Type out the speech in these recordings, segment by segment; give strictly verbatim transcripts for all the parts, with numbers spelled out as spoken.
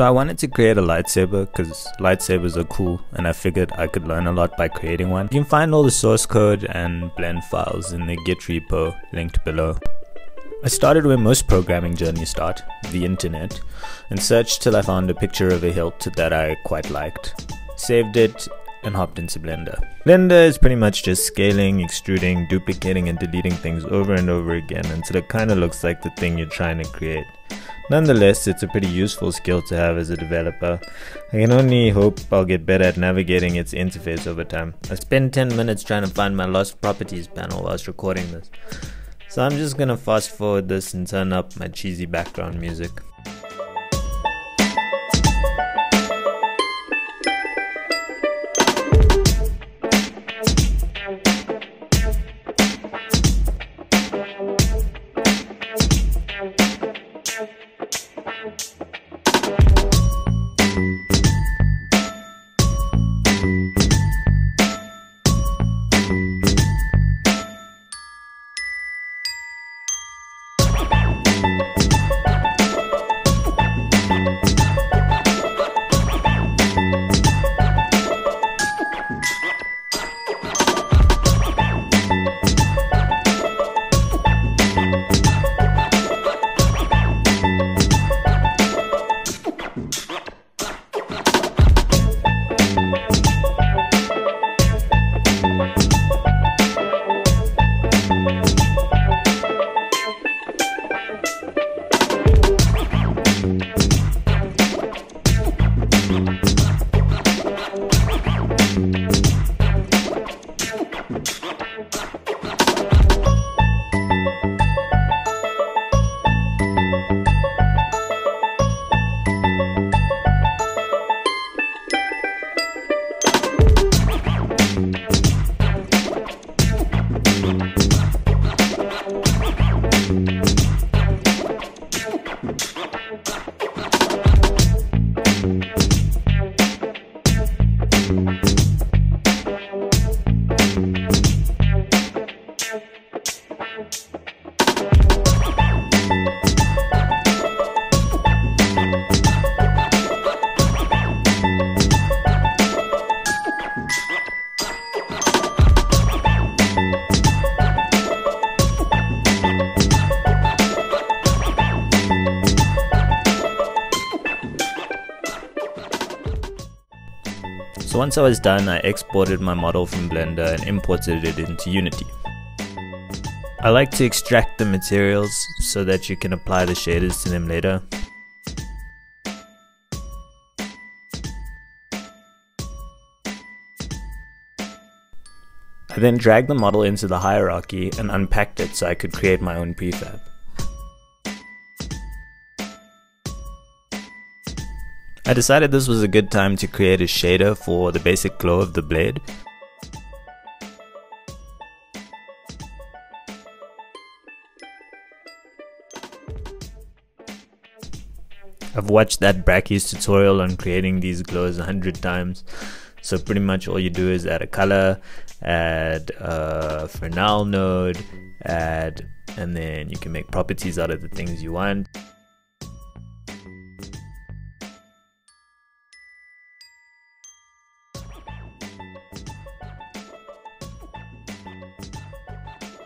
So I wanted to create a lightsaber because lightsabers are cool and I figured I could learn a lot by creating one. You can find all the source code and blend files in the Git repo linked below. I started where most programming journeys start, the internet, and searched till I found a picture of a hilt that I quite liked. Saved it and hopped into Blender. Blender is pretty much just scaling, extruding, duplicating and deleting things over and over again until it kind of looks like the thing you're trying to create. Nonetheless, it's a pretty useful skill to have as a developer. I can only hope I'll get better at navigating its interface over time. I spent ten minutes trying to find my lost properties panel whilst recording this. So I'm just gonna fast forward this and turn up my cheesy background music. So once I was done, I exported my model from Blender and imported it into Unity. I like to extract the materials so that you can apply the shaders to them later. I then dragged the model into the hierarchy and unpacked it so I could create my own prefab. I decided this was a good time to create a shader for the basic glow of the blade. I've watched that Brackeys tutorial on creating these glows a hundred times, so pretty much all you do is add a color, add a Fresnel node, add, and then you can make properties out of the things you want.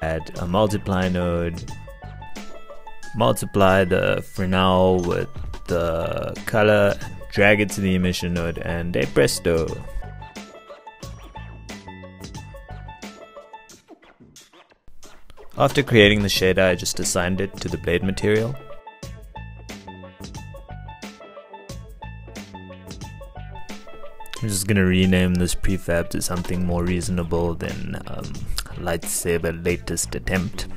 Add a multiply node, multiply the Fresnel with the color, drag it to the emission node, and hey presto! After creating the shader, I just assigned it to the blade material. I'm just gonna rename this prefab to something more reasonable than um, Lightsaber latest attempt.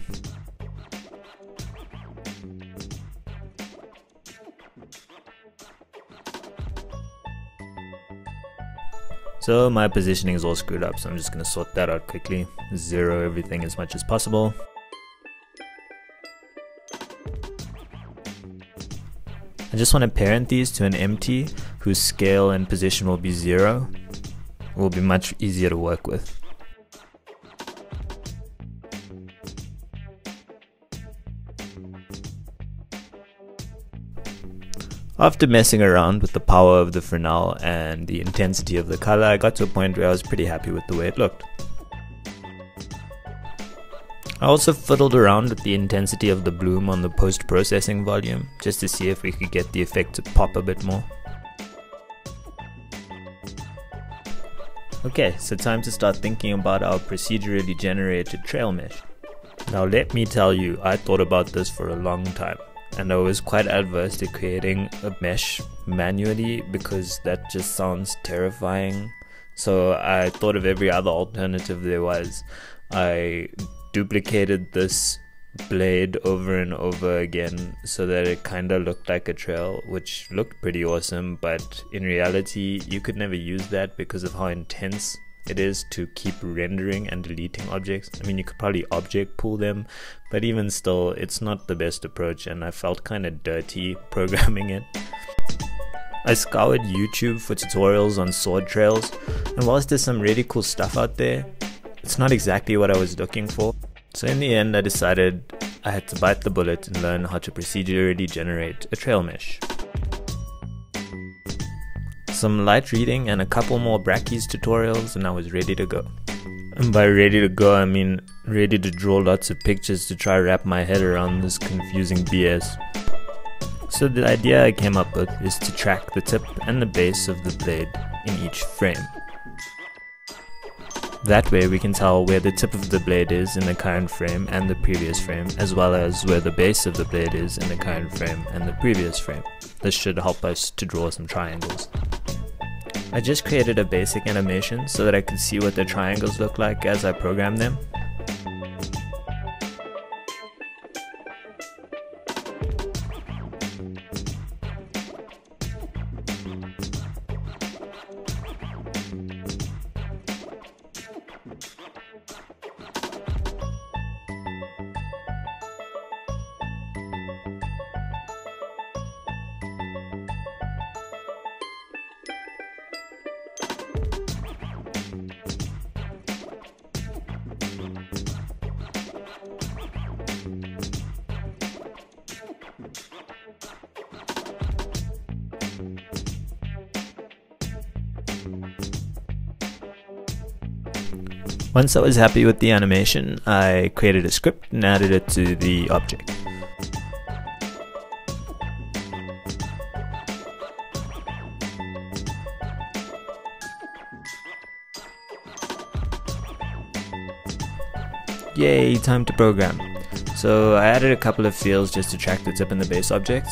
So my positioning is all screwed up, so I'm just gonna sort that out quickly. Zero everything as much as possible. I just want to parent these to an empty whose scale and position will be zero. It will be much easier to work with. After messing around with the power of the Fresnel and the intensity of the color, I got to a point where I was pretty happy with the way it looked. I also fiddled around with the intensity of the bloom on the post-processing volume, just to see if we could get the effect to pop a bit more. Okay, so time to start thinking about our procedurally generated trail mesh. Now let me tell you, I thought about this for a long time, and I was quite adverse to creating a mesh manually because that just sounds terrifying. So I thought of every other alternative there was. I duplicated this blade over and over again so that it kind of looked like a trail, which looked pretty awesome, but in reality you could never use that because of how intense it is to keep rendering and deleting objects. I mean, you could probably object pool them, but even still it's not the best approach, and I felt kind of dirty programming it. I scoured YouTube for tutorials on sword trails, and whilst there's some really cool stuff out there, it's not exactly what I was looking for. So in the end, I decided I had to bite the bullet and learn how to procedurally generate a trail mesh. Some light reading and a couple more Brackeys tutorials, and I was ready to go. And by ready to go, I mean ready to draw lots of pictures to try to wrap my head around this confusing B S. So the idea I came up with is to track the tip and the base of the blade in each frame. That way we can tell where the tip of the blade is in the current frame and the previous frame, as well as where the base of the blade is in the current frame and the previous frame. This should help us to draw some triangles. I just created a basic animation so that I could see what the triangles look like as I program them. Once I was happy with the animation, I created a script and added it to the object. Yay, time to program. So I added a couple of fields just to track the tip and the base objects.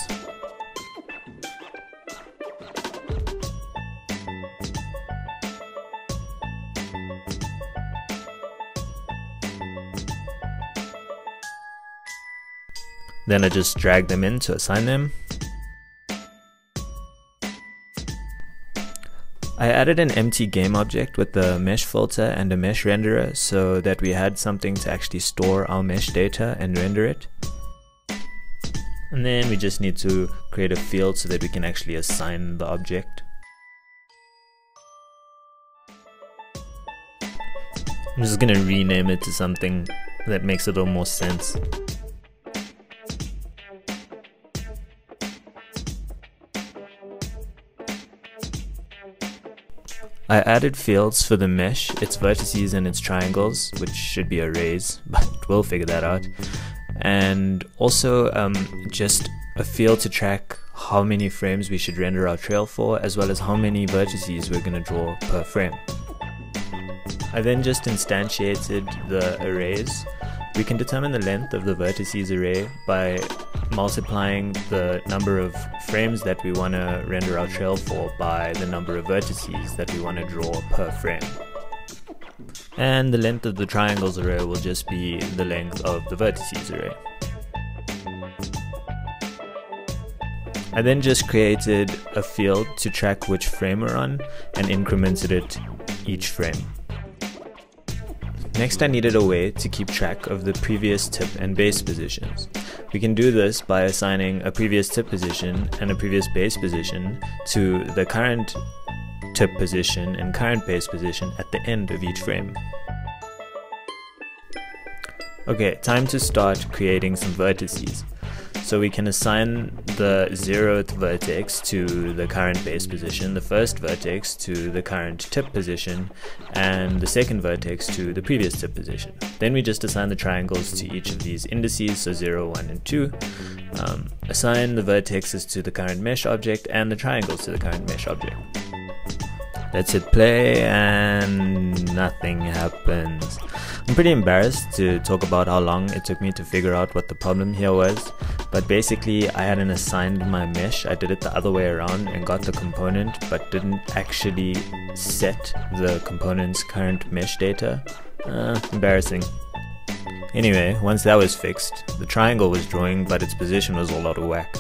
Then I just drag them in to assign them. I added an empty game object with a mesh filter and a mesh renderer so that we had something to actually store our mesh data and render it. And then we just need to create a field so that we can actually assign the object. I'm just gonna rename it to something that makes a little more sense. I added fields for the mesh, its vertices and its triangles, which should be arrays, but we'll figure that out. And also um, just a field to track how many frames we should render our trail for, as well as how many vertices we're going to draw per frame. I then just instantiated the arrays. We can determine the length of the vertices array by multiplying the number of frames that we want to render our trail for by the number of vertices that we want to draw per frame. And the length of the triangles array will just be the length of the vertices array. I then just created a field to track which frame we're on and incremented it each frame. Next, I needed a way to keep track of the previous tip and base positions. We can do this by assigning a previous tip position and a previous base position to the current tip position and current base position at the end of each frame. Okay, time to start creating some vertices. So we can assign the zeroth vertex to the current base position, the first vertex to the current tip position, and the second vertex to the previous tip position. Then we just assign the triangles to each of these indices, so zero, one, and two. Um, assign the vertexes to the current mesh object and the triangles to the current mesh object. Let's hit play and nothing happens. I'm pretty embarrassed to talk about how long it took me to figure out what the problem here was, but basically I hadn't assigned my mesh. I did it the other way around and got the component, but didn't actually set the component's current mesh data. Uh, embarrassing. Anyway, once that was fixed, the triangle was drawing, but its position was all out of whack.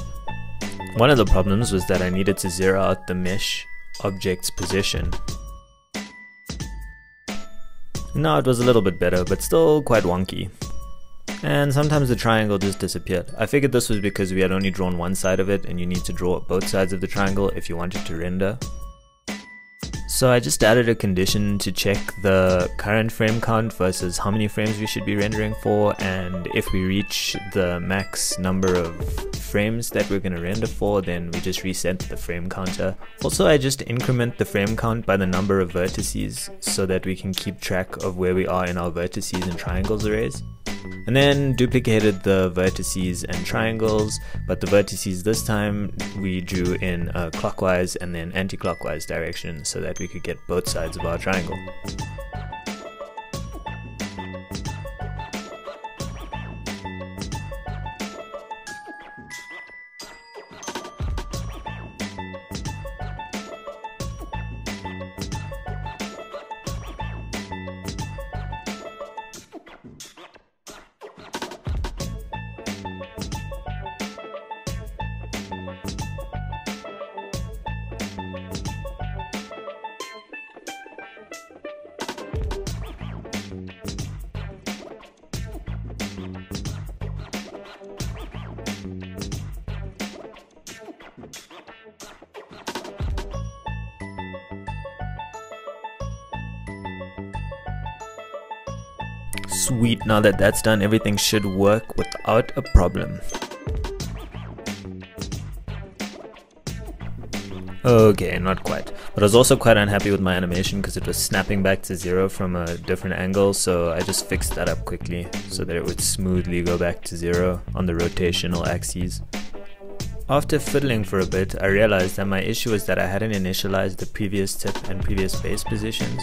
One of the problems was that I needed to zero out the mesh object's position. Now it was a little bit better, but still quite wonky. And sometimes the triangle just disappeared. I figured this was because we had only drawn one side of it, and you need to draw both sides of the triangle if you want it to render. So I just added a condition to check the current frame count versus how many frames we should be rendering for, and if we reach the max number of frames that we're going to render for, then we just reset the frame counter. Also, I just increment the frame count by the number of vertices so that we can keep track of where we are in our vertices and triangles arrays. And then duplicated the vertices and triangles, but the vertices this time we drew in a clockwise and then anti-clockwise direction so that we could get both sides of our triangle. Sweet, now that that's done, everything should work without a problem. Okay, not quite. But I was also quite unhappy with my animation because it was snapping back to zero from a different angle, so I just fixed that up quickly so that it would smoothly go back to zero on the rotational axes. After fiddling for a bit, I realized that my issue was that I hadn't initialized the previous tip and previous base positions.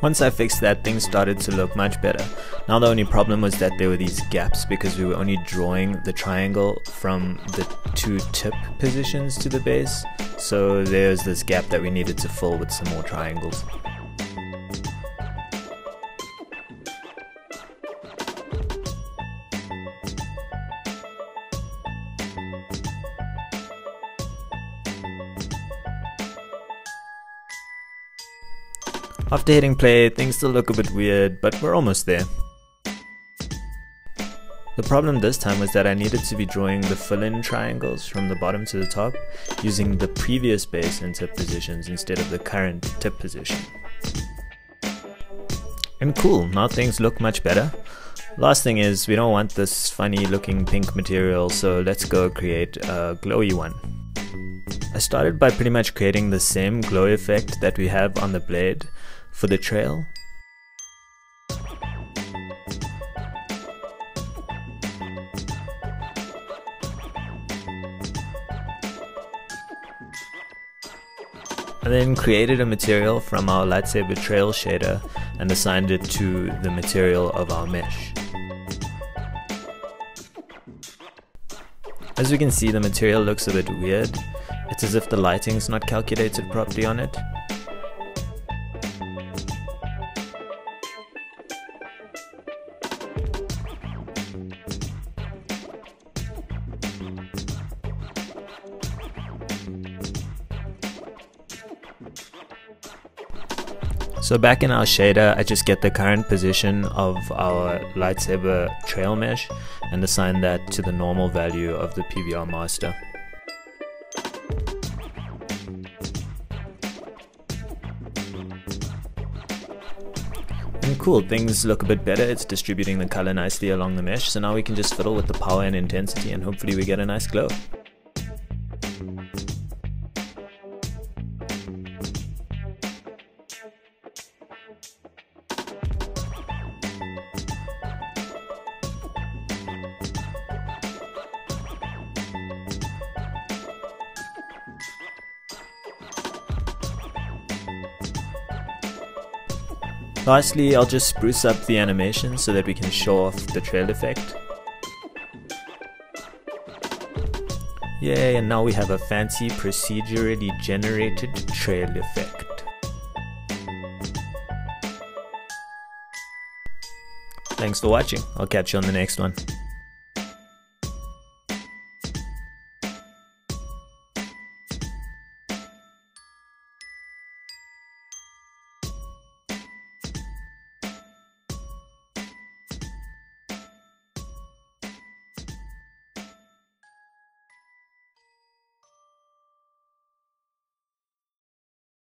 Once I fixed that, things started to look much better. Now the only problem was that there were these gaps because we were only drawing the triangle from the two tip positions to the base, so there's this gap that we needed to fill with some more triangles. After hitting play, things still look a bit weird, but we're almost there. The problem this time was that I needed to be drawing the fill-in triangles from the bottom to the top using the previous base and tip positions instead of the current tip position. And cool, now things look much better. Last thing is, we don't want this funny looking pink material, so let's go create a glowy one. I started by pretty much creating the same glow effect that we have on the blade for the trail. I then created a material from our Lightsaber trail shader and assigned it to the material of our mesh. As we can see, the material looks a bit weird. It's as if the lighting's not calculated properly on it. So back in our shader, I just get the current position of our Lightsaber trail mesh and assign that to the normal value of the P B R master. And cool, things look a bit better. It's distributing the color nicely along the mesh, so now we can just fiddle with the power and intensity and hopefully we get a nice glow. Lastly, I'll just spruce up the animation so that we can show off the trail effect. Yay, and now we have a fancy procedurally generated trail effect. Thanks for watching. I'll catch you on the next one.